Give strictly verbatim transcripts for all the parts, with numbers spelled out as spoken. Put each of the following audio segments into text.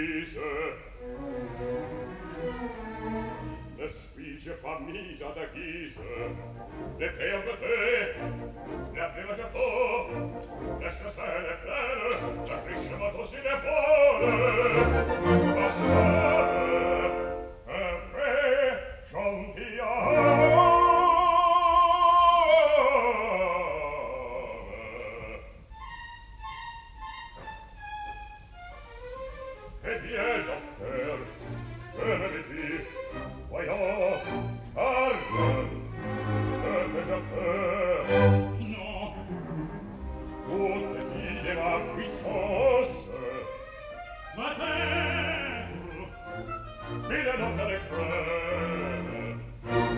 divise. Le sfige famiglia da ghise, le père de thé, le prima gâteau, le chasseur est pleine, la friche va aussi l'épaule. Passate, un vrai chantillard. Eh bien, docteur, venez me dire, voyons, parle, que j'ai peur. Non, tout est dit de ma puissance. Ma terre, il est donc avec moi. Sera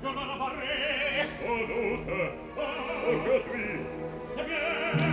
Je m'en apparais sans doute aujourd'hui, c'est bien.